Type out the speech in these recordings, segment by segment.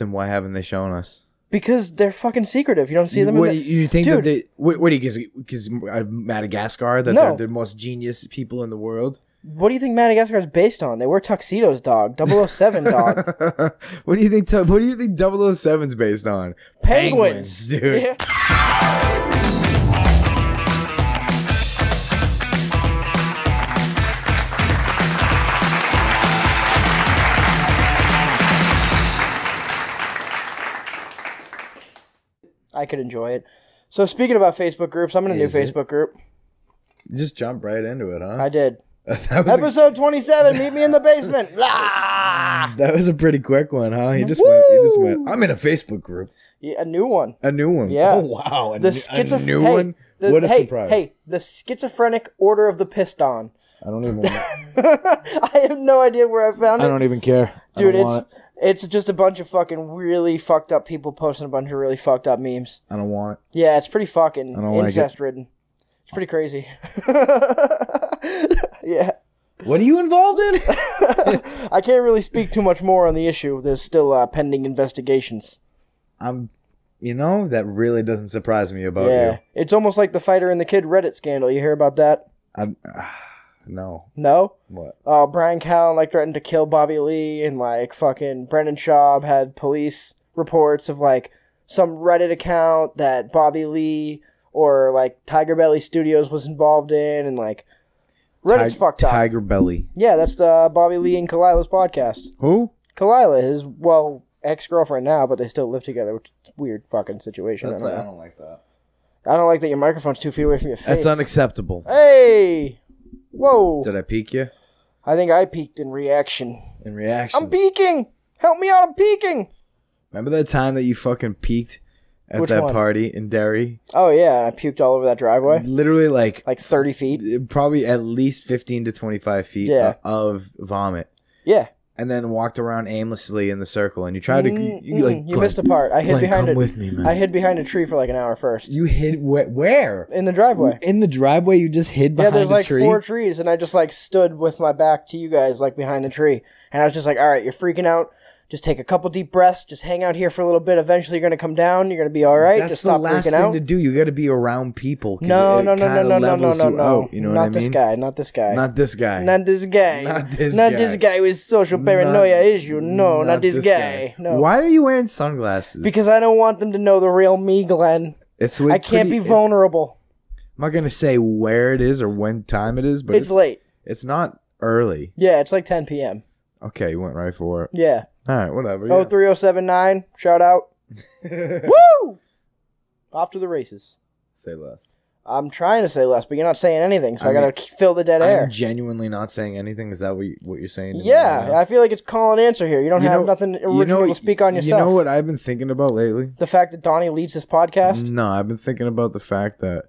Then why haven't they shown us? Because they're fucking secretive. You don't see them. What, in the, you think dude, that they? What do you? Because Madagascar, that no. they're the most genius people in the world. What do you think Madagascar is based on? They wear tuxedos, dog. 007, dog. What do you think? What do you think 007's based on? Penguins, dude. Yeah. I could enjoy it. So speaking about Facebook groups, I'm in a new Facebook group. You just jumped right into it, huh? I did. Episode 27, Meet Me in the Basement. That was a pretty quick one, huh? He just went, I'm in a Facebook group. Yeah, a new one. A new one. Yeah. Oh, wow. A new one? What a surprise. Hey, the schizophrenic order of the pissed on. I don't even want it. I have no idea where I found it. I don't even care. Dude, it's just a bunch of fucking really fucked up people posting a bunch of really fucked up memes. I don't want it. Yeah, it's pretty fucking incest ridden. It's pretty crazy. Yeah. What are you involved in? I can't really speak too much more on the issue. There's still pending investigations. You know, that really doesn't surprise me about you. It's almost like the Fighter and the Kid Reddit scandal. You hear about that? No. No? What? Brian Callen, threatened to kill Bobby Lee, and, fucking Brendan Schaub had police reports of, some Reddit account that Bobby Lee or, Tiger Belly Studios was involved in, and, Reddit's fucked up. Tiger Belly. Yeah, that's the Bobby Lee and Kalilah's podcast. Who? Kalilah, his, ex-girlfriend now, but they still live together, which is a weird fucking situation. I don't like that. I don't like that your microphone's 2 feet away from your face. That's unacceptable. Hey! Whoa. Did I peek you? I think I peeked in reaction. In reaction? I'm peeking! Help me out, I'm peeking! Remember that time that you fucking peeked at that party in Derry? Oh, yeah. I puked all over that driveway. Literally, 30 feet? Probably at least 15 to 25 feet of vomit. Yeah. And then walked around aimlessly in the circle, and you tried to... You missed a part. I hid behind it. Come with me, man. I hid behind a tree for an hour first. You hid where? In the driveway. In the driveway, you just hid behind a tree? Yeah, there's 4 trees, and I just stood with my back to you guys behind the tree. And I was just all right, you're freaking out. Just take a couple deep breaths. Just hang out here for a little bit. Eventually, you're going to come down. You're going to be all right. That's just stop freaking out. That's the last thing to do. You got to be around people. No. You know what I mean? Not this guy. Not this guy with social paranoia issue. No, not this guy. No. Why are you wearing sunglasses? Because I don't want them to know the real me, Glenn. I can't be vulnerable. I'm not going to say where it is or when time it is, but it's late. It's not early. Yeah, it's 10 p.m. Okay, you went right for it. Yeah. All right, whatever. 03079, shout out. Woo! Off to the races. Say less. I'm trying to say less, but you're not saying anything, so I gotta fill the dead air. I'm genuinely not saying anything. Is that what you're saying to me? Yeah, I feel it's call and answer here. You don't have nothing original to speak on yourself. You know what I've been thinking about lately? The fact that Donnie leads this podcast? No, I've been thinking about the fact that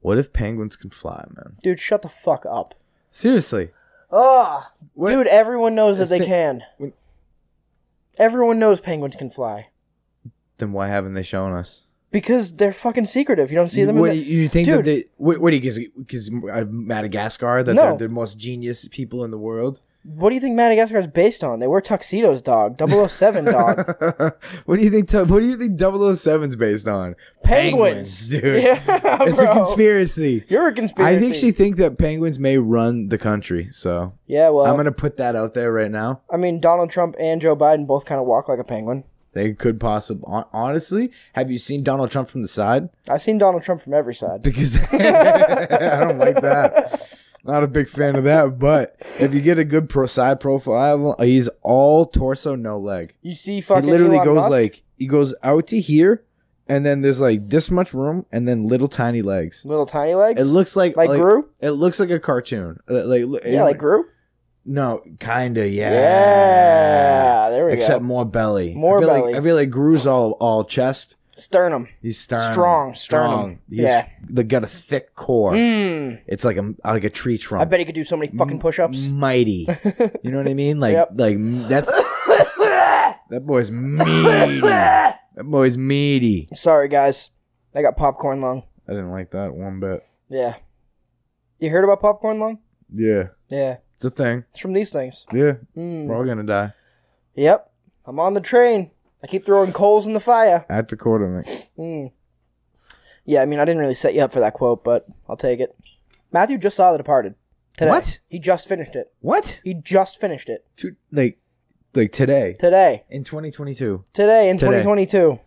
what if penguins can fly, man? Dude, shut the fuck up. Seriously. Ugh. Dude, everyone knows that they can. Everyone knows penguins can fly. Then why haven't they shown us? Because they're fucking secretive. You don't see them in the... You think that they... What do you... Because Madagascar, that they're the most genius people in the world? What do you think Madagascar is based on? They wear tuxedos, dog. 007, dog. What do you think 007's based on? Penguins, dude. Yeah, it's a conspiracy. You're a conspiracy. I think she thinks that penguins may run the country. So yeah, well, I'm gonna put that out there right now. I mean, Donald Trump and Joe Biden both kind of walk like a penguin. They could possibly. Honestly, have you seen Donald Trump from the side? I've seen Donald Trump from every side. Because I don't like that. Not a big fan of that, but if you get a good side profile, he's all torso, no leg. You see fucking he literally Elon goes Musk? He goes out to here, and then there's this much room, and then little tiny legs. Little tiny legs? It looks like Gru? It looks like a cartoon. Like Gru? No, kinda, yeah. Yeah, there we go. Except more belly. More belly. I feel like Gru's all chest. Sternum. He's sternum. Strong. They got a thick core. It's like a tree trunk. I bet he could do so many fucking push-ups. Mighty. You know what I mean? That's that boy's meaty. Sorry guys, I got popcorn lung. I didn't like that one bit. Yeah. You heard about popcorn lung? Yeah. Yeah. It's a thing. It's from these things. Yeah. We're all gonna die. Yep. I'm on the train. I keep throwing coals in the fire. That's accordingly. Yeah, I mean, I didn't really set you up for that quote, but I'll take it. Matthew just saw The Departed today. What? He just finished it. What? He just finished it. Like today. Today. In 2022. Today in 2022.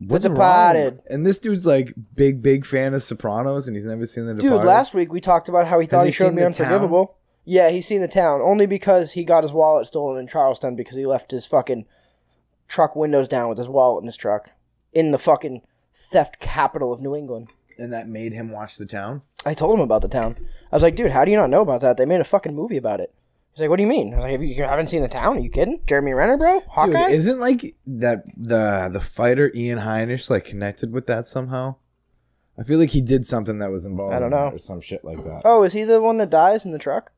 What's Departed. Wrong? And this dude's like big fan of Sopranos, and he's never seen The Departed. Dude, last week we talked about how he thought he showed me Unforgivable. Town? Yeah, he's seen The Town only because he got his wallet stolen in Charleston because he left his fucking truck windows down with his wallet in his truck in the fucking theft capital of New England. And that made him watch The Town? I told him about The Town. I was like, dude, how do you not know about that? They made a fucking movie about it. He's like, what do you mean? I was like, you haven't seen The Town? Are you kidding? Jeremy Renner, bro? Hawkeye? Dude, isn't like that the fighter Ian Heinisch like connected with that somehow? I feel like he did something that was involved. I don't know. Or some shit like that. Oh, is he the one that dies in the truck?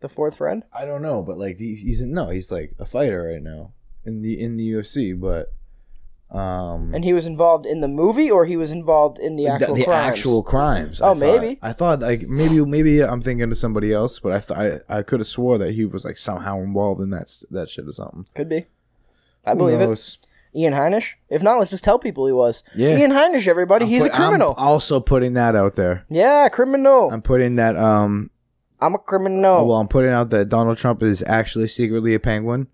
The fourth friend? I don't know, but like he's like a fighter right now in the UFC, but and he was involved in the movie, or he was involved in the actual crimes? The actual crimes. Oh, maybe. I thought like maybe I'm thinking of somebody else, but I could have swore that he was like somehow involved in that shit or something. Could be. I believe it. Ian Heinisch? If not, let's just tell people he was. Yeah. Ian Heinisch, everybody. He's a criminal. I'm also putting that out there. Yeah, criminal. I'm putting that. I'm a criminal. Well, I'm putting out that Donald Trump is actually secretly a penguin.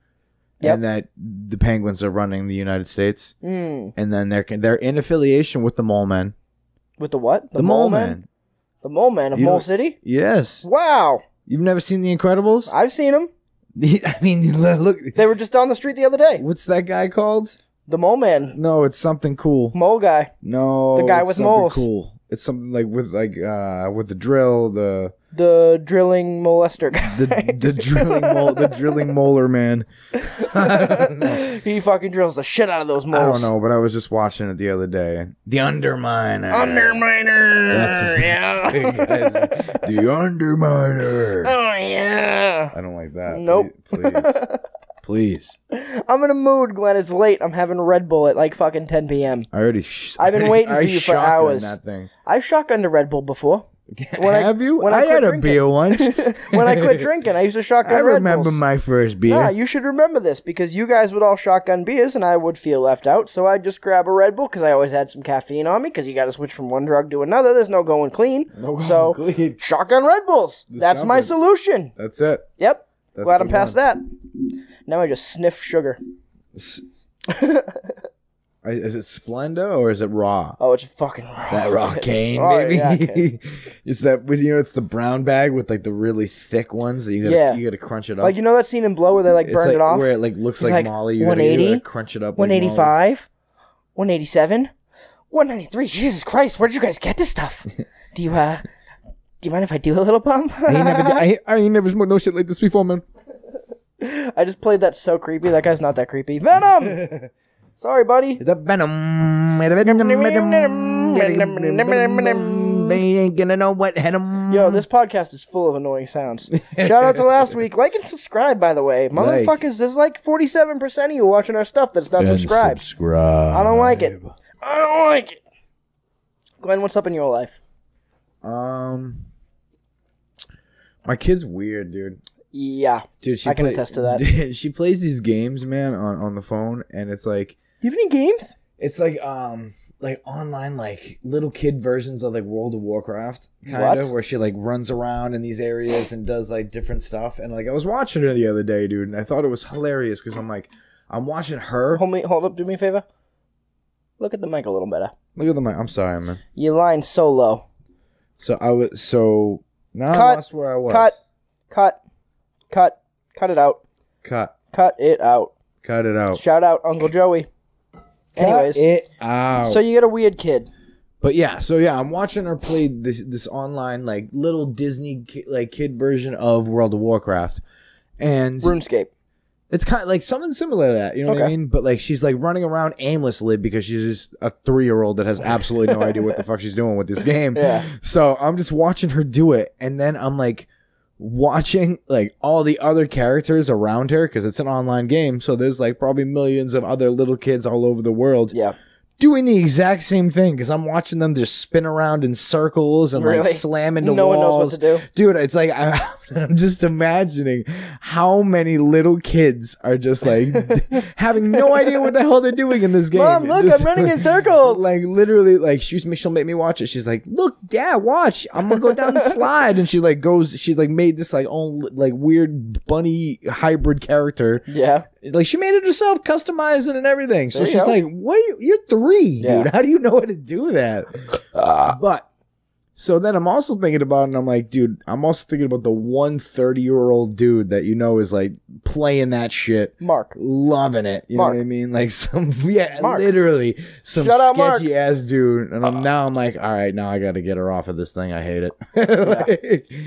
Yep. And that the Penguins are running the United States. Mm. And then they're in affiliation with the Mole Men. With the what? The Mole Men. The Mole Men of Mole City? Yes. Wow. You've never seen The Incredibles? I've seen them. I mean, look. They were just on the street the other day. What's that guy called? The Mole Man. No, it's something cool. Mole guy. No. The guy with moles. Cool. It's something like with the drill, the drilling molester guy. The drilling molar man. He fucking drills the shit out of those moles. I don't know, but I was just watching it the other day. The Underminer. That's his name. The Underminer. Oh yeah. I don't like that. Nope. Please. I'm in a mood, Glenn. It's late. I'm having Red Bull at like fucking 10 p.m. I've been waiting for you for hours. That thing. I've shotgunned a Red Bull before. Have you? I had a beer once. When I quit drinking, I used to shotgun Red Bulls. I remember my first beer. Yeah, you should remember this because you guys would all shotgun beers and I would feel left out. So I'd just grab a Red Bull because I always had some caffeine on me because you got to switch from one drug to another. There's no going clean. Shotgun Red Bulls. That's my solution. That's it. Yep. That's glad I'm past that. Now I just sniff sugar. Is it Splenda or is it raw? Oh, it's fucking raw. That raw cane, baby. Yeah, okay. It's that it's the brown bag with like the really thick ones that you gotta crunch it up. Like that scene in Blow where they burned it off, where it looks like Molly. You 180, gotta crunch it up. 185, 187, 193. Jesus Christ, where did you guys get this stuff? Do you mind if I do a little pump? I ain't never smoked no shit like this before, man. I just played that so creepy. That guy's not that creepy. Venom. Sorry, buddy. The Venom. They ain't gonna know what hit 'em. Yo, this podcast is full of annoying sounds. Shout out to last week. Like and subscribe, by the way. Motherfuckers, there's like 47% of you watching our stuff that's not subscribed. I don't like it. Glenn, what's up in your life? My kid's weird, dude. Yeah, dude, I can attest to that. She plays these games, man, on the phone, and it's like... Do you have any games? It's like online, like little kid versions of like World of Warcraft, kind of, where she like runs around in these areas and does like different stuff. And like I was watching her the other day, dude, and I thought it was hilarious because I'm like, I'm watching her. Hold up, do me a favor. Look at the mic a little better. Look at the mic. I'm sorry, man. You're lying so low. So now I lost where I was. Cut it out. Shout out Uncle Joey. Anyways. Cut it out. So you got a weird kid. But yeah, I'm watching her play this online like little Disney like kid version of World of Warcraft and RuneScape. It's kind of like something similar to that, you know what I mean? But like she's like running around aimlessly because she's just a 3-year-old that has absolutely no idea what the fuck she's doing with this game. Yeah. So I'm just watching her do it, and then I'm like watching like all the other characters around her because it's an online game, so there's like probably millions of other little kids all over the world. Yeah. Doing the exact same thing because I'm watching them just spin around in circles and like slam into walls. No one knows what to do, dude. It's like I'm I'm just imagining how many little kids are just like having no idea what the hell they're doing in this game. Mom, look, I'm running in circles. Like literally, like she'll make me watch it. She's like, look, Dad, watch. I'm gonna go down the slide, and she like goes. She like made this like own like weird bunny hybrid character. Yeah. Like she made it herself, customized it and everything. So she's go. Like, what? You're three, yeah. dude. How do you know how to do that? But. So then I'm also thinking about it, and I'm like, dude, I'm also thinking about the 130-year-old dude that you know is like playing that shit. Mark. Loving it. You Mark. Know what I mean? Like some, yeah, Mark. Literally some sketchy-ass dude. And now I'm like, all right, now I got to get her off of this thing. I hate it. Like, yeah.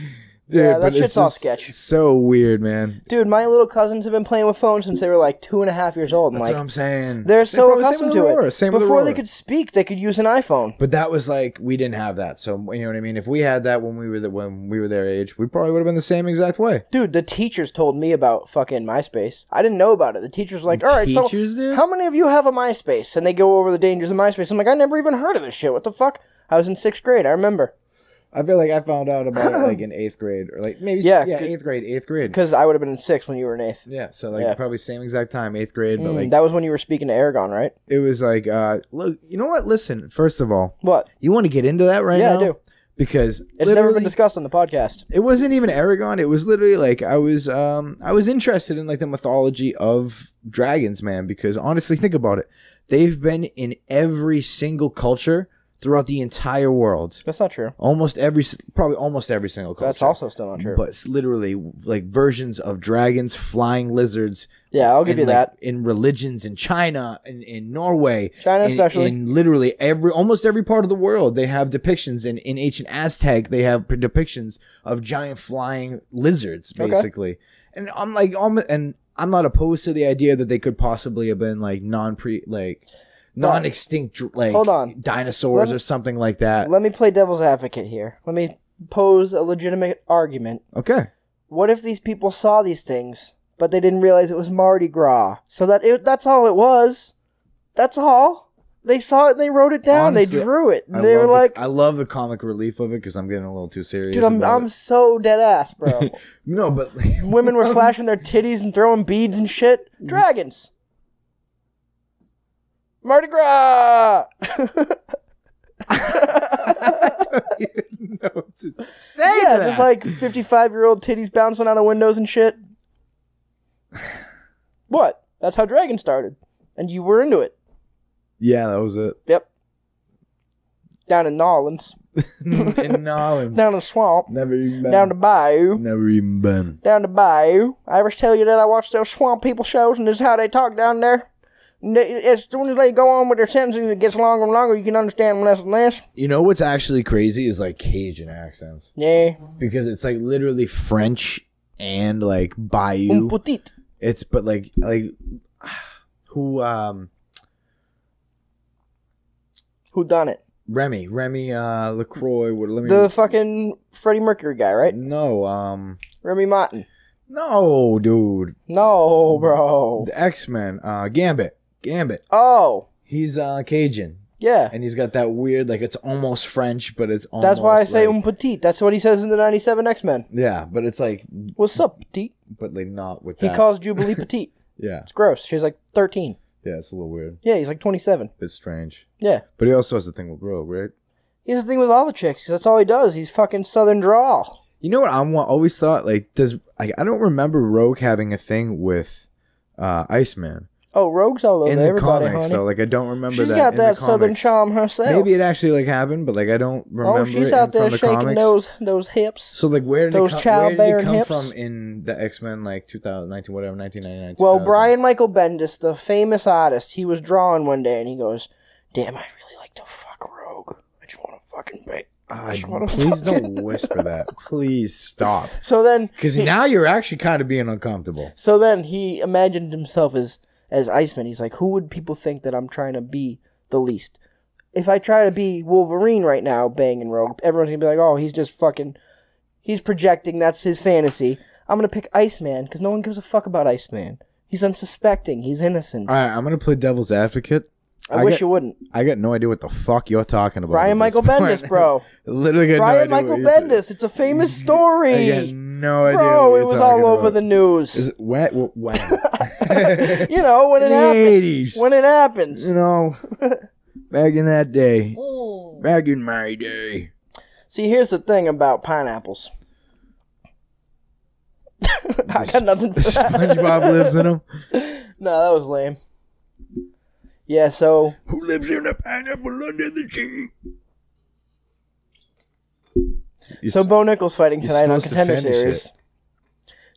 Dude, yeah, that shit's all sketch. So weird, man. Dude, my little cousins have been playing with phones since they were like 2.5 years old. That's like, what I'm saying. They're so accustomed to it. Same with Aurora. Before they could speak, they could use an iPhone. But that was like we didn't have that. So you know what I mean. If we had that when we were their age, we probably would have been the same exact way. Dude, the teachers told me about fucking MySpace. I didn't know about it. The teachers were like, all right, so how many of you have a MySpace? And they go over the dangers of MySpace. I'm like, I never even heard of this shit. What the fuck? I was in 6th grade. I remember. I feel like I found out about it like in 8th grade or like maybe eighth grade. Because I would have been in 6th when you were in 8th. Yeah, so like probably same exact time, 8th grade. But like, that was when you were speaking to Aragon, right? It was like, look, you know what? Listen, first of all, what you want to get into that right now? Yeah, I do. Because it's never been discussed on the podcast. It wasn't even Aragon. It was literally like I was interested in like the mythology of dragons, man. Because honestly, think about it, they've been in every single culture. Throughout the entire world. That's not true. Probably almost every single culture. That's also still not true. But it's literally like versions of dragons, flying lizards. Yeah, I'll give you that. In religions in China, in Norway. China especially. In literally almost every part of the world, they have depictions. In ancient Aztec, they have depictions of giant flying lizards, basically. Okay. And I'm like, and I'm not opposed to the idea that they could possibly have been like non-extinct like dinosaurs or something like that. Let me play devil's advocate here. Let me pose a legitimate argument. Okay. What if these people saw these things, but they didn't realize it was Mardi Gras? So that's all it was. That's all. They saw it and they wrote it down. Honestly, they drew it. They were like... I love the comic relief of it because I'm getting a little too serious. Dude, I'm so dead ass, bro. No, but... Women were flashing their titties and throwing beads and shit. Dragons. Mardi Gras! I don't even know what to say. Yeah, just like 55-year-old titties bouncing out of windows and shit. What? That's how Dragon started. And you were into it. Yeah, that was it. Yep. Down in Nolans. In Nolans. Down in the swamp. Never even been. Down the bayou. Never even been. Down the bayou. I ever tell you that I watched those swamp people shows and this is how they talk down there? As soon as they go on with their sentences, it gets longer and longer. You can understand less and less. You know what's actually crazy is like Cajun accents. Yeah. Because it's like literally French and like bayou. Petit. It's but like who done it? Remy LaCroix. The fucking Freddie Mercury guy, right? No. Remy Martin. No, dude. No, bro. The X-Men. Gambit. Oh. He's Cajun. Yeah. And he's got that weird, like, it's almost French, but it's almost... That's why I say petit. That's what he says in the 97 X-Men. Yeah, but it's like... What's up, petit? But, like, not with that. He calls Jubilee petit. Yeah. It's gross. She's, like, 13. Yeah, it's a little weird. Yeah, he's, like, 27. A bit strange. Yeah. But he also has the thing with Rogue, right? He has the thing with all the chicks, because that's all he does. He's fucking Southern drawl. You know what I always thought? Like, I don't remember Rogue having a thing with Iceman. Oh, Rogue's all over everybody, in the comics, honey. Though. Like, I don't remember that. She's got that Southern charm herself. Maybe it actually, like, happened, but, like, I don't remember it from the comics. Oh, she's out there shaking those hips. So, like, where did it come from in the X-Men, like, 2019, whatever, 1999? Well, Brian Michael Bendis, the famous artist, he was drawing one day, and he goes, damn, I really like to fuck Rogue. I just want to fucking bait. Please don't whisper that. Please stop. So then... Because now you're actually kind of being uncomfortable. So then he imagined himself as Iceman. He's like, who would people think that I'm trying to be the least? If I try to be Wolverine right now, banging Rogue, everyone's going to be like, oh, he's just fucking... He's projecting. That's his fantasy. I'm going to pick Iceman because no one gives a fuck about Iceman. He's unsuspecting. He's innocent. All right, I'm going to play devil's advocate. I wish you wouldn't. I got no idea what the fuck you're talking about. Brian Michael Bendis, bro. Literally got no idea. Brian Michael Bendis. It's a famous story. I got no idea. Bro, it was all over the news. Is it wet? When? You know, when it happened. The 80s. When it happens. You know, back in that day. Back in my day. See, here's the thing about pineapples. I got nothing for that. SpongeBob lives in them? No, that was lame. Yeah, so... Who lives in a pineapple under the sea? So Bo Nickels fighting tonight on Contender Series.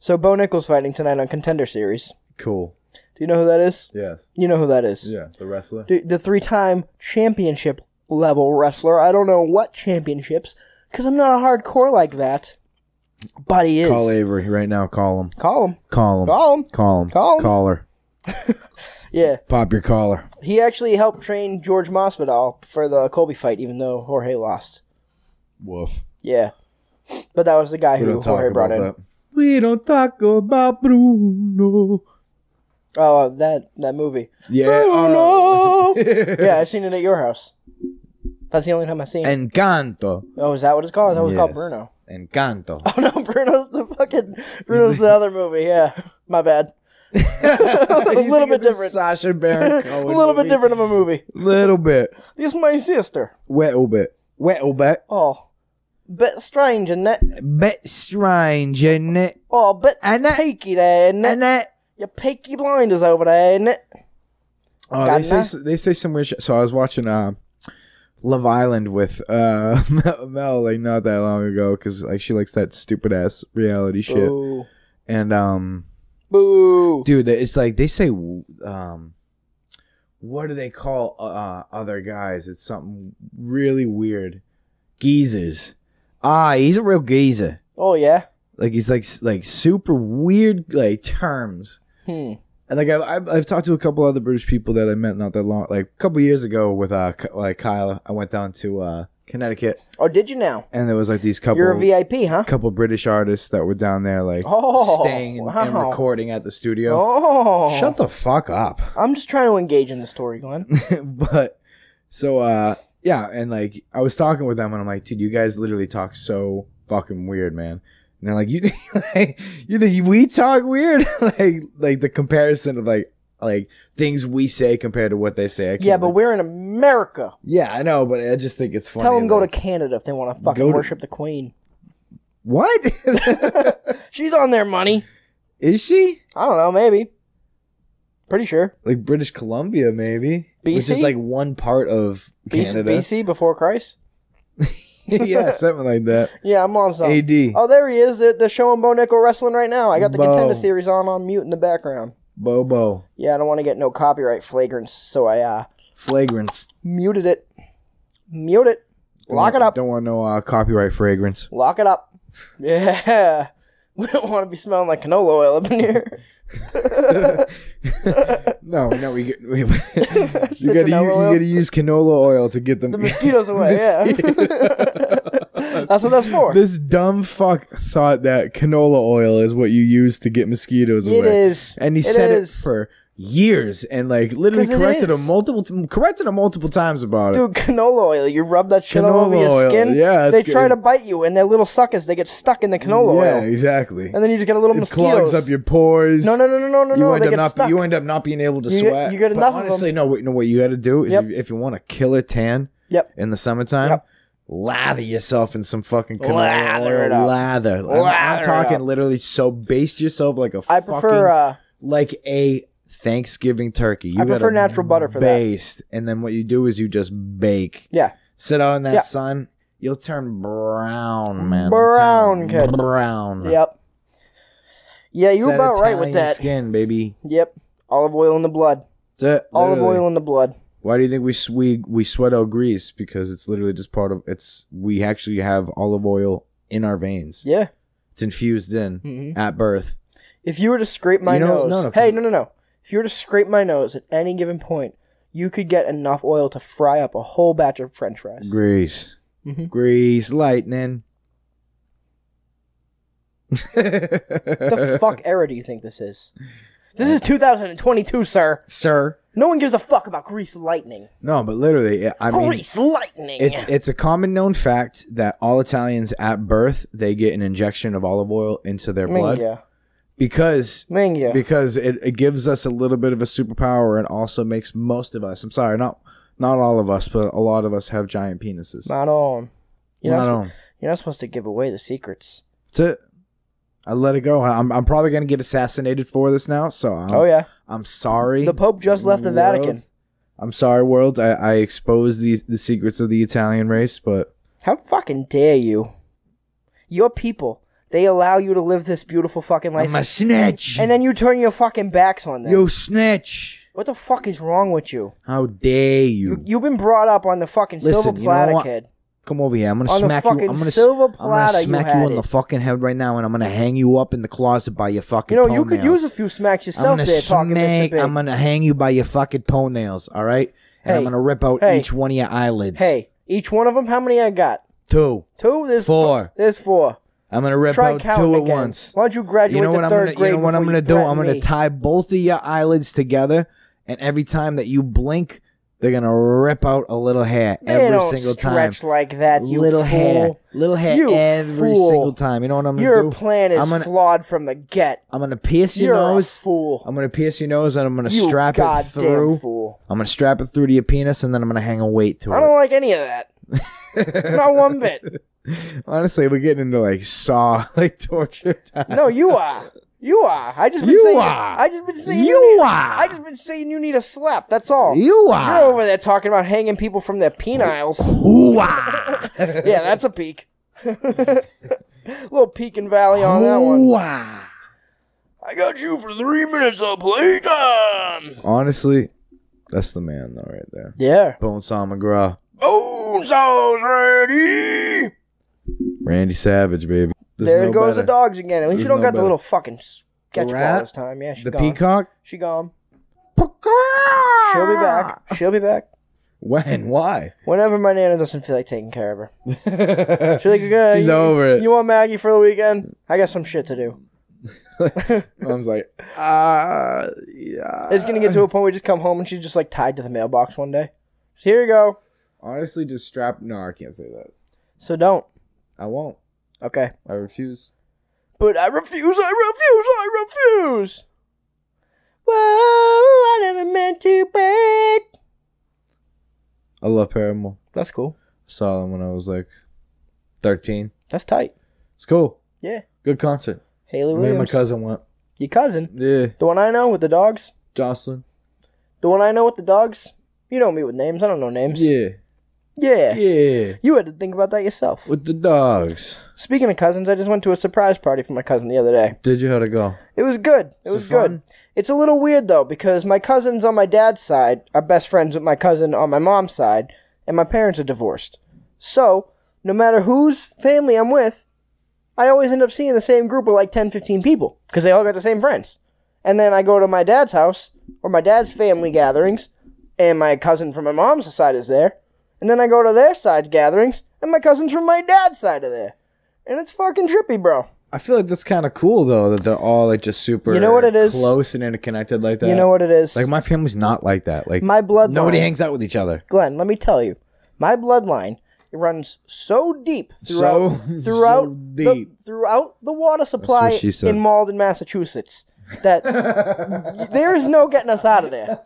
So Bo Nickels fighting tonight on Contender Series. Cool. Do you know who that is? Yes. You know who that is? Yeah, the wrestler. The 3-time championship level wrestler. I don't know what championships, because I'm not a hardcore like that. But he is. Call Avery right now. Call him. Call him. Call him. Call him. Call him. Call him. Call her. Yeah. Pop your collar. He actually helped train George Masvidal for the Colby fight, even though Jorge lost. Woof. Yeah. But that was the guy who Jorge brought in. That. We don't talk about Bruno. Oh, that movie. Yeah. Bruno! Yeah, I've seen it at your house. That's the only time I've seen it. Encanto. Oh, is that what it's called? I thought it was called Bruno. Encanto. Oh, no, Bruno's the other movie, yeah. My bad. A little bit different. Sasha Baron Cohen. A little bit different of a movie. Little bit. It's my sister. Little bit. Little bit. Oh. Bit strange, isn't it? Bit strange, isn't it? Oh, bit peaky there, isn't it? Your Peaky Blinders over there, isn't it? Oh, they say some weird shit. So I was watching Love Island with Mel like not that long ago, because like she likes that stupid ass reality shit. Ooh. And Boo. Dude, it's like they say, what do they call other guys? It's something really weird. Geezers. Ah, he's a real geezer. Oh, yeah? Like, he's like super weird like terms. Hmm. And like I've talked to a couple other British people that I met not that long, like a couple years ago with like Kalilah. I went down to Connecticut. Oh, did you now? And there was like these couple. You're a VIP, huh? Couple British artists that were down there, like staying and recording at the studio. Oh, shut the fuck up! I'm just trying to engage in the story, Glenn. But so yeah, and like I was talking with them, and I'm like, dude, you guys literally talk so fucking weird, man. And they're like, you think we talk weird? like the comparison of like things we say compared to what they say. Yeah, but we're in America. Yeah, I know, but I just think it's funny. Tell them go to Canada if they want to fucking worship the Queen. What? She's on their money. Is she? I don't know, maybe. Pretty sure. Like British Columbia, maybe. BC? Which is like one part of Canada. BC before Christ? Yeah, something like that. Yeah, I'm on something. AD. Oh, there he is. They're showing Bo Nickel wrestling right now. I got the Contender Series on mute in the background. Bobo. Yeah, I don't want to get no copyright flagrants, so I flagrants. Muted it. Mute it. Lock it up. Don't want no copyright fragrance. Lock it up. Yeah. We don't want to be smelling like canola oil up in here. No, you gotta use canola oil to get the mosquitoes away. Yeah, that's what that's for. This dumb fuck thought that canola oil is what you use to get mosquitoes away. It is, and he said it for years, and like literally corrected him multiple times about it. Dude, canola oil, you rub that shit all over your skin. Oil. Yeah, they try to bite you, and their little suckers they get stuck in the canola oil. Yeah, exactly. And then you just get a little mosquitoes. Clogs up your pores. No. You end up not being able to sweat. You get enough. Honestly, of them. No. What you got to do is if you want a killer tan. Yep. In the summertime. Yep. Lather yourself in some fucking canola. Lather it up. I'm talking literally. So baste yourself like a. I prefer like a. Thanksgiving turkey. I prefer natural butter for that. Based, and then what you do is you just bake. Yeah. Sit out in that sun. You'll turn brown, man. Brown, kid. Brown. Yep. Yeah, you're about right with that. Skin, baby. Yep. Olive oil in the blood. Olive oil in the blood. Why do you think we sweat out grease? Because it's literally just part of it's. We actually have olive oil in our veins. Yeah. It's infused in at birth. If you were to scrape my nose, If you were to scrape my nose at any given point, you could get enough oil to fry up a whole batch of French fries. Grease. Grease lightning. The fuck era do you think this is? This is 2022, sir. No one gives a fuck about grease lightning. No, but literally, I mean, grease lightning. It's a common known fact that all Italians at birth, they get an injection of olive oil into their blood. Yeah. Because it gives us a little bit of a superpower and also makes most of us, I'm sorry, not all of us, but a lot of us have giant penises. Not all. You're not supposed to give away the secrets. That's it. I let it go. I'm probably going to get assassinated for this now, so I'm sorry. The Pope just left the Vatican. I'm sorry, world. I exposed the secrets of the Italian race, but... How fucking dare you? Your people, they allow you to live this beautiful fucking life. I'm a snitch. And then you turn your fucking backs on them. You snitch. What the fuck is wrong with you? How dare you? You've been brought up on the fucking silver platter, kid. Come over here. I'm going to smack you. I'm going to smack you on the fucking head right now, and I'm going to hang you up in the closet by your fucking toenails. You know, you could use a few smacks yourself there, talking Mr. Big. I'm going to hang you by your fucking toenails, all right? And I'm going to rip out each one of your eyelids. Hey, each one of them, how many I got? Two. Two? There's four. There's four. I'm going to rip out two at once. Why don't you graduate the third grade? You know what I'm going to do? I'm going to tie both of your eyelids together, and every time that you blink... They're going to rip out a little hair every single time. They don't stretch like that, you little fool. Little hair every single time. You know what I'm going to do? Your plan is flawed from the get. I'm going to pierce your nose. You're a fool. I'm going to pierce your nose, and I'm going to strap it through. You goddamn fool. I'm going to strap it through to your penis, and then I'm going to hang a weight to it. I don't like any of that. Not one bit. Honestly, we're getting into, like, Saw, like, torture time. No, you are. You are. I just been saying you need a slap. That's all. You are. You're over there talking about hanging people from their peniles. Yeah, that's a peak. Little peak and valley on that one. I got you for 3 minutes of playtime. Honestly, that's the man though, right there. Yeah. Bonesaw McGraw. Bonesaw's ready. Randy Savage, baby. There goes the dogs again. At least you don't got the little fucking sketch ball this time. Yeah, she's gone. The peacock? She gone. She'll be back. She'll be back. When? Why? Whenever my nana doesn't feel like taking care of her. She's like, okay, she's over it. You want Maggie for the weekend? I got some shit to do. Mom's like, yeah. It's going to get to a point where we just come home and she's just like tied to the mailbox one day. Here you go. Honestly, just strap. No, I can't say that. So don't. I won't. Okay. I refuse. But I refuse, I refuse. Whoa, I never meant to, but... I love Paramore. That's cool. I saw them when I was like 13. That's tight. It's cool. Yeah. Good concert. Haley Williams. Me and my cousin went. Your cousin? Yeah. The one I know with the dogs? Jocelyn. The one I know with the dogs? You know me with names. I don't know names. Yeah. Yeah. Yeah. You had to think about that yourself. With the dogs. Speaking of cousins, I just went to a surprise party for my cousin the other day. Did you? How'd it go? It was good. It was good. It's a little weird, though, because my cousins on my dad's side are best friends with my cousin on my mom's side, and my parents are divorced. So, no matter whose family I'm with, I always end up seeing the same group of like 10, 15 people, because they all got the same friends. And then I go to my dad's house, or my dad's family gatherings, and my cousin from my mom's side is there. And then I go to their side's gatherings, and my cousin's from my dad's side of there. And it's fucking trippy, bro. I feel like that's kind of cool, though, that they're all, like, just super close and interconnected like that. You know what it is? Like, my family's not like that. Like, my bloodline... Nobody hangs out with each other. Glenn, let me tell you. My bloodline runs so deep throughout the water supply in Malden, Massachusetts, that there is no getting us out of there.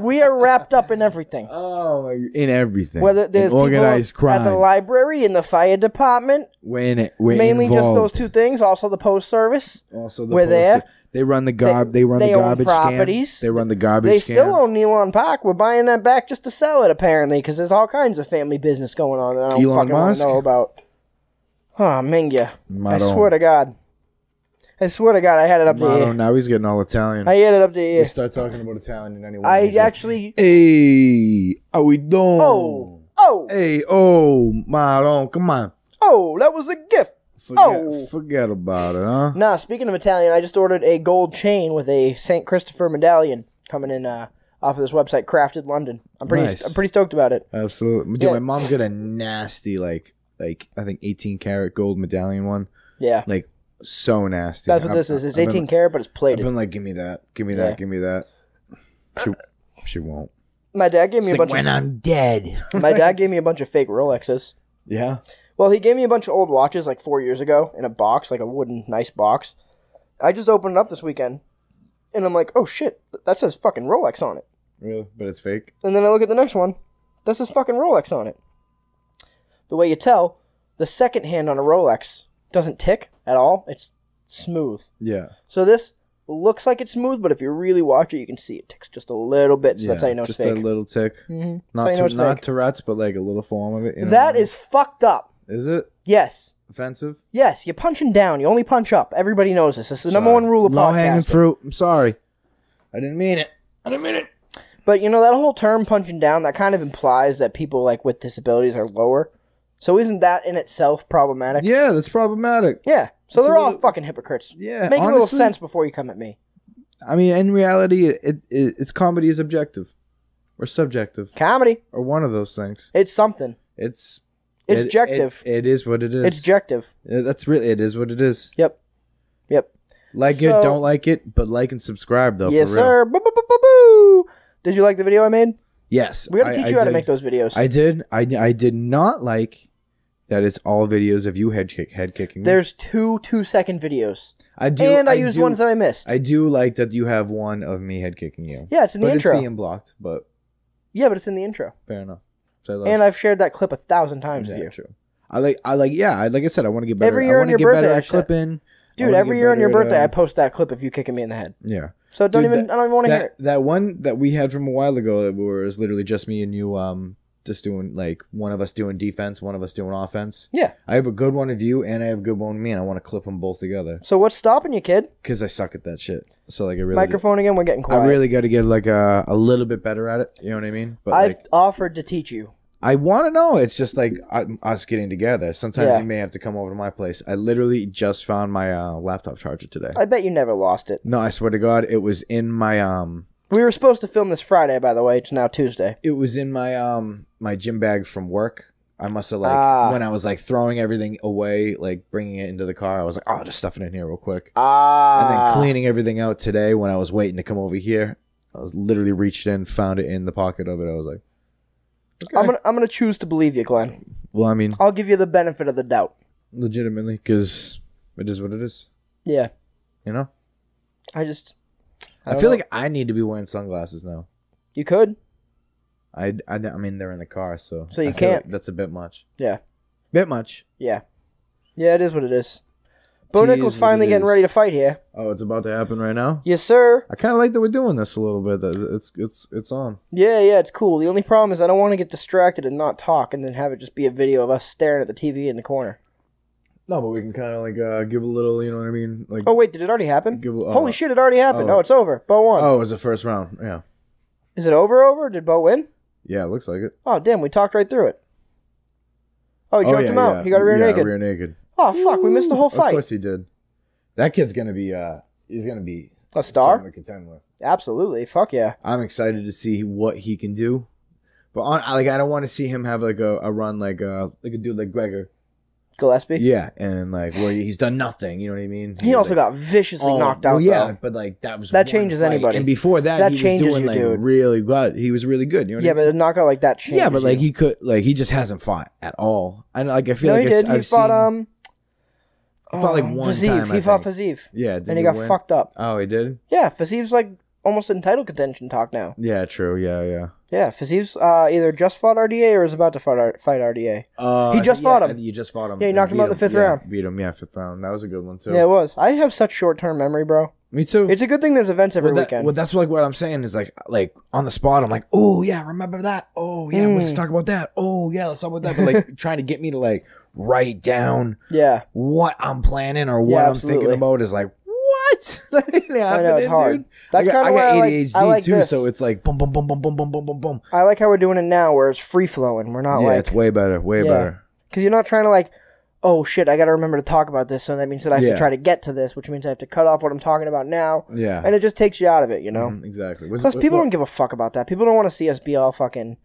We are wrapped up in everything. Oh, in everything. Whether there's organized crime at the library, in the fire department, mainly involved. Just those two things. Also, the post service. Also, the there. They run the garbage. They own garbage properties. They run the garbage. They still own Elon Park. We're buying that back just to sell it, apparently, because there's all kinds of family business going on that I don't fucking want to know about. Oh, Mingya! I swear to God. I swear to God, I had it up to here. Now he's getting all Italian. I had it up to here. We start talking about Italian in any way. I actually... Hey, how we doing? Oh, oh. Hey, oh, Maron, come on. Oh, that was a gift. Forget about it, huh? Nah, speaking of Italian, I just ordered a gold chain with a St. Christopher medallion coming in off of this website, Crafted London. I'm pretty stoked about it. Absolutely. Dude, yeah. My mom got a nasty, like I think 18-karat gold medallion one. Yeah. Like... So nasty. That's what this is. It's 18 karat, but it's plated. I've been like, give me that. Give me that. Give me that. She won't. My dad gave me a bunch of fake Rolexes. Yeah. Well, he gave me a bunch of old watches like 4 years ago in a box, like a wooden nice box. I just opened it up this weekend, and I'm like, oh shit, that says fucking Rolex on it. Really? But it's fake? And then I look at the next one. That says fucking Rolex on it. The way you tell, the second hand on a Rolex doesn't tick at all. It's smooth. Yeah. So this looks like it's smooth, but if you really watch it, you can see it ticks just a little bit. So yeah, that's how you know it's fake. Just a little tick. Mm-hmm. Not Tourette's, but like a little form of it. You know that is fucked up. Is it? Yes. Offensive? Yes. You're punching down. You only punch up. Everybody knows this. This is the number one rule of podcasting. Low-hanging fruit. I'm sorry. I didn't mean it. But, you know, that whole term punching down, that kind of implies that people, like, with disabilities are lower. So isn't that in itself problematic? Yeah, that's problematic. Yeah. So they're all fucking hypocrites. Yeah. Make a little sense before you come at me. I mean, in reality, it's comedy is objective. Or subjective. Comedy. Or one of those things. It's something. It's objective. It is what it is. It's objective. That's really, it is what it is. Yep. Like it, don't like it, but like and subscribe, though, yes, for real. Yes, sir. Boo, boo, boo, boo, boo. Did you like the video I made? Yes. We gotta teach you how to make those videos. I did. I did not like that it's all videos of you head kicking. There's two 2-second videos. I do, and I used ones that I missed. I do like that you have one of me head kicking you. Yeah, it's in the intro. It's being blocked, but yeah, but it's in the intro. Fair enough. So I've shared that clip 1,000 times with you. True. Like I said, I want to get better. Every year on your birthday, I clip in. Dude, every year on your birthday, I post that clip of you kicking me in the head. Yeah. So I don't even want to hear it. That one that we had from a while ago that was literally just me and you, just doing like one of us doing defense, one of us doing offense. Yeah. I have a good one of you, and I have a good one of me, and I want to clip them both together. So what's stopping you, kid? Because I suck at that shit. So like I really again. We're getting quiet. I really got to get like a little bit better at it. You know what I mean? But I've offered to teach you. I want to know. It's just like us getting together. Sometimes you may have to come over to my place. I literally just found my laptop charger today. I bet you never lost it. No, I swear to God, it was in my We were supposed to film this Friday, by the way. It's now Tuesday. It was in my my gym bag from work. I must have when I was like throwing everything away, like bringing it into the car, I was like, oh, just stuff it in here real quick. And then cleaning everything out today when I was waiting to come over here, I was literally reached in, found it in the pocket of it. I was like. Okay. I'm gonna choose to believe you, Glenn. Well, I mean, I'll give you the benefit of the doubt. Legitimately, because it is what it is. Yeah. You know. I feel like I need to be wearing sunglasses now. You could. I mean, they're in the car, so you can't. Like that's a bit much. Yeah. Bit much. Yeah. Yeah, it is what it is. Bo Nickel's finally getting ready to fight here. Oh, it's about to happen right now? Yes, sir. I kind of like that we're doing this a little bit. It's on. Yeah, it's cool. The only problem is I don't want to get distracted and not talk and then have it just be a video of us staring at the TV in the corner. No, but we can kind of like give a little, you know what I mean? Like, oh, wait, did it already happen? Holy shit, it already happened. Oh, it's over. Bo won. Oh, it was the first round, yeah. Is it over? Did Bo win? Yeah, it looks like it. Oh, damn, we talked right through it. Oh, he jumped him out. Yeah. He got rear naked. Yeah, rear naked. Oh, fuck, we missed the whole fight. Of course he did. That kid's going to be a star to contend with. Absolutely. Fuck yeah. I'm excited to see what he can do. But I don't want to see him have like a run like a dude like Gregor Gillespie. Yeah, and like where he's done nothing, you know what I mean? He also got viciously knocked out. Well, yeah, though. But like that was that changes fight. Anybody. And before that he was doing like dude. Really good. He was really good. You know what I mean? But a knockout like that changes. Yeah, but like he could like he just hasn't fought at all. And like I feel he fought like one Fiziev. Time. He fought Fiziev. Yeah, and he got fucked up. Oh, he did. Yeah, Fiziev's like almost in title contention talk now. Yeah, true. Yeah. Yeah, Fiziev's either just fought RDA or is about to fight RDA. He just fought him. You just fought him. Yeah, he knocked him out in the fifth round. Beat him. Yeah, fifth round. That was a good one too. Yeah, it was. I have such short-term memory, bro. Me too. It's a good thing there's events every weekend. Well, that's like what I'm saying is like on the spot. I'm like, oh yeah, remember that? Oh yeah, let's talk about that. Oh yeah, let's talk about that. But like trying to get me to like. Write down what I'm planning or what I'm thinking about is like what that didn't happen. I know it's hard. Dude. That's kind of why I like too, this. So it's like boom, boom, boom, boom, boom, boom, boom, boom, boom. I like how we're doing it now, where it's free flowing. We're not it's way better. Because you're not trying to like, oh shit, I got to remember to talk about this, so that means that I have to try to get to this, which means I have to cut off what I'm talking about now. Yeah, and it just takes you out of it, you know. Exactly. Plus, people don't give a fuck about that. People don't want to see us be all fucking.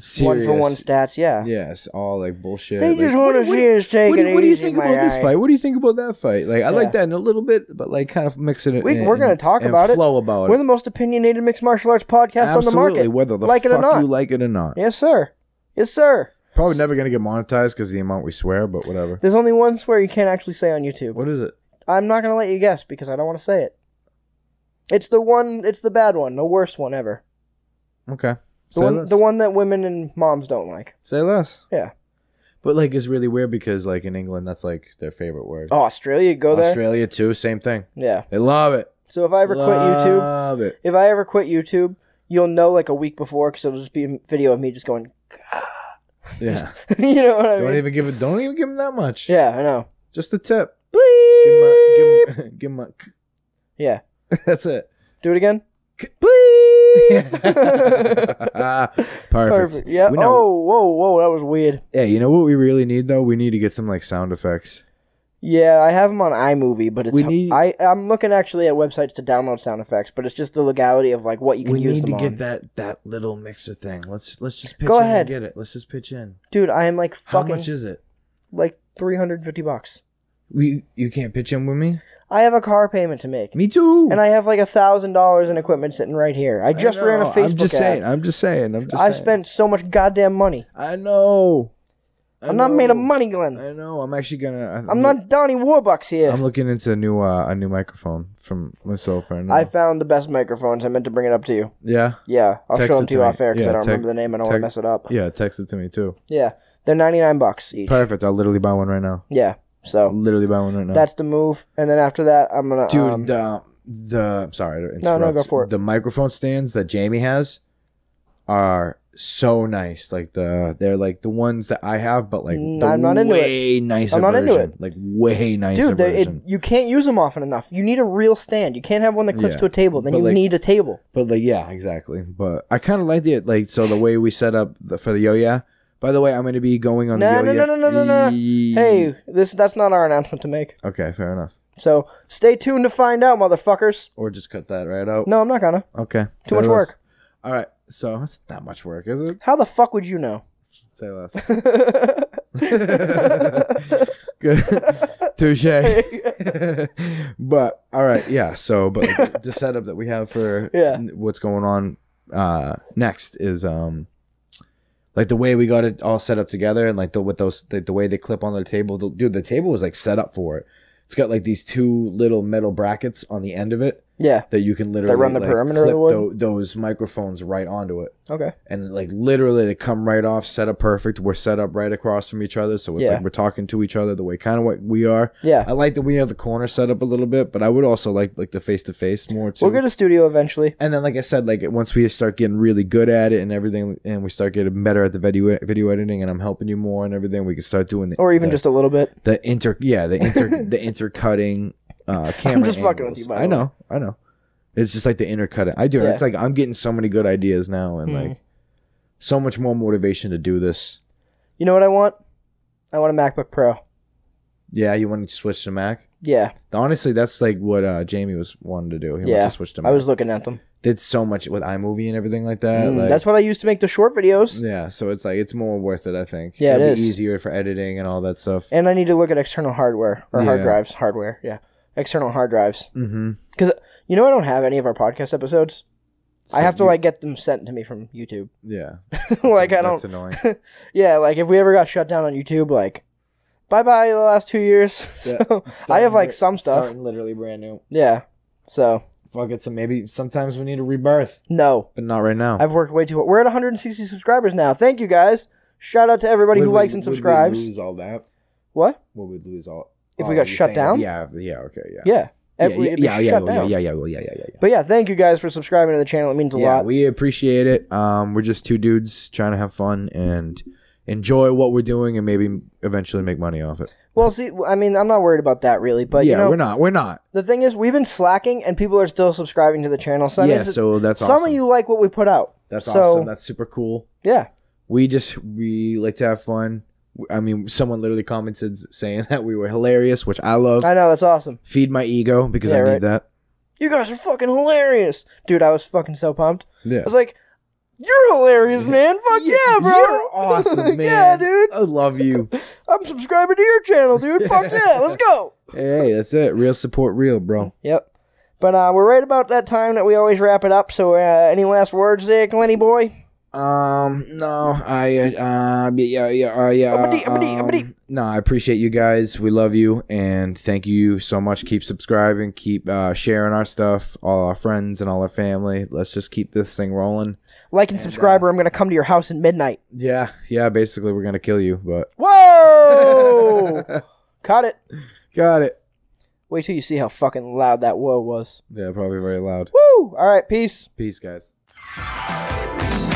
serious, one-for-one stats, yeah. Yes, all like bullshit. They just want to see us take it easy. What do you think about this fight? What do you think about that fight? Like, I like that in a little bit, but like kind of mixing it in. We're going to talk about it. Flow about it. We're the most opinionated mixed martial arts podcast on the market. Absolutely, whether the fuck you like it or not. Yes, sir. Yes, sir. Probably never going to get monetized because of the amount we swear, but whatever. There's only one swear you can't actually say on YouTube. What is it? I'm not going to let you guess because I don't want to say it. It's the one, it's the bad one, the worst one ever. Okay. The one that women and moms don't like. Say less. Yeah. But, like, it's really weird because, like, in England, that's, like, their favorite word. Oh, Australia, go there? Australia, too, same thing. Yeah. They love it. So if I ever quit YouTube, love it. If I ever quit YouTube, you'll know, like, a week before because it'll just be a video of me just going, God. Yeah. You know what I mean? Don't even give him that much. Yeah, I know. Just the tip. Bleep. Give him a yeah. That's it. Do it again. Perfect. Yeah. Oh, whoa, that was weird. Yeah, you know what we really need though? We need to get some like sound effects. Yeah, I have them on iMovie, but I'm looking actually at websites to download sound effects, but it's just the legality of like what you can use them on. We need to get that little mixer thing. Let's just pitch in and get it. Let's just pitch in. Dude, I am like fucking. How much is it? Like $350. You can't pitch in with me? I have a car payment to make. Me too. And I have like $1,000 in equipment sitting right here. I just ran a Facebook ad. I'm just saying. I've spent so much goddamn money. I know. I'm not made of money, Glenn. I know. I'm actually gonna. I'm not Donnie Warbucks here. I'm looking into a new microphone from myself right now. I found the best microphones. I meant to bring it up to you. Yeah. Yeah. I'll show them to you off air because I don't remember the name. I don't want to mess it up. Yeah. Text it to me too. Yeah. They're $99 each. Perfect. I'll literally buy one right now. Yeah. So I'll literally buy one right now. That's the move. And then after that, I'm gonna. Dude, I'm sorry to interrupt. No, go for it. The microphone stands that Jamie has are. So nice, like they're like the ones that I have, but like I'm not into way it. Nicer. I'm not version. Into it. Like way nicer. Dude, you can't use them often enough. You need a real stand. You can't have one that clips to a table. Then you need a table. But like yeah, exactly. But I kind of liked it. Like so, the way we set up for the yo-yeah. By the way, I'm going to be going on the yo-yeah. No. Hey, that's not our announcement to make. Okay, fair enough. So stay tuned to find out, motherfuckers. Or just cut that right out. No, I'm not gonna. Okay. Too much work. All right. So, it's not that much work, is it? How the fuck would you know? Say less. Good. Touche. But, all right, yeah. So, but like, the setup that we have for what's going on next is, like, the way we got it all set up together and, like, the way they clip on the table. Dude, the table was, like, set up for it. It's got, like, these two little metal brackets on the end of it. Yeah. That you can literally run the perimeter of the wood? Those microphones right onto it. Okay. And like literally they come right off, set up perfect. We're set up right across from each other. So it's like we're talking to each other the way kind of what we are. Yeah. I like that we have the corner set up a little bit, but I would also like the face to face more too. We'll get a studio eventually. And then like I said, like once we start getting really good at it and everything and we start getting better at the video editing and I'm helping you more and everything, we can start doing just a little bit. The intercutting. Camera I'm just angles. Fucking with you, by the way. I know. It's just like the intercutting. It's like I'm getting so many good ideas now and like so much more motivation to do this. You know what I want? I want a MacBook Pro. Yeah, you want to switch to Mac? Yeah. Honestly, that's like what Jamie was wanting to do. He wants to switch to Mac. I was looking at them. Did so much with iMovie and everything like that. That's what I used to make the short videos. Yeah, so it's like it's more worth it, I think. Yeah, It'd be easier for editing and all that stuff. And I need to look at external hardware or hard drives. Hardware, yeah. External hard drives. Mm-hmm. Because, you know, I don't have any of our podcast episodes. So I have to, like, get them sent to me from YouTube. Yeah. Like, I don't... That's annoying. Yeah, like, if we ever got shut down on YouTube, like, bye-bye the last 2 years. Yeah. So I have, like, some stuff. Starting literally brand new. Yeah. So... Fuck it, so maybe sometimes we need a rebirth. No. But not right now. I've worked way too hard. We're at 160 subscribers now. Thank you, guys. Shout out to everybody who likes and subscribes. Would we lose all that? What? Would we lose all... If we got shut down? Yeah, okay. But yeah, thank you guys for subscribing to the channel. It means a lot. Yeah, we appreciate it. We're just two dudes trying to have fun and enjoy what we're doing and maybe eventually make money off it. Well, see, I mean, I'm not worried about that really, but yeah, you know, we're not. The thing is, we've been slacking and people are still subscribing to the channel. So yeah, so that's awesome. Some of you like what we put out. That's awesome. That's super cool. Yeah. We like to have fun. I mean, someone literally commented saying that we were hilarious, which I love. I know, that's awesome. Feed my ego because I need that. You guys are fucking hilarious. Dude, I was fucking so pumped. Yeah. I was like, You're hilarious, man. Fuck yeah, bro. You're awesome, man. Yeah, dude. I love you. I'm subscribing to your channel, dude. Fuck yeah. Let's go. Hey, that's it. Real support, real, bro. Yep. But we're right about that time that we always wrap it up. So any last words there, Glenny boy? No, I appreciate you guys. We love you and thank you so much. Keep subscribing, keep sharing our stuff, all our friends and all our family. Let's just keep this thing rolling. Like and subscribe, or I'm gonna come to your house at midnight. Yeah, basically we're gonna kill you, but whoa. Got it. Wait till you see how fucking loud that whoa was. Yeah, probably very loud. Woo! All right, peace guys.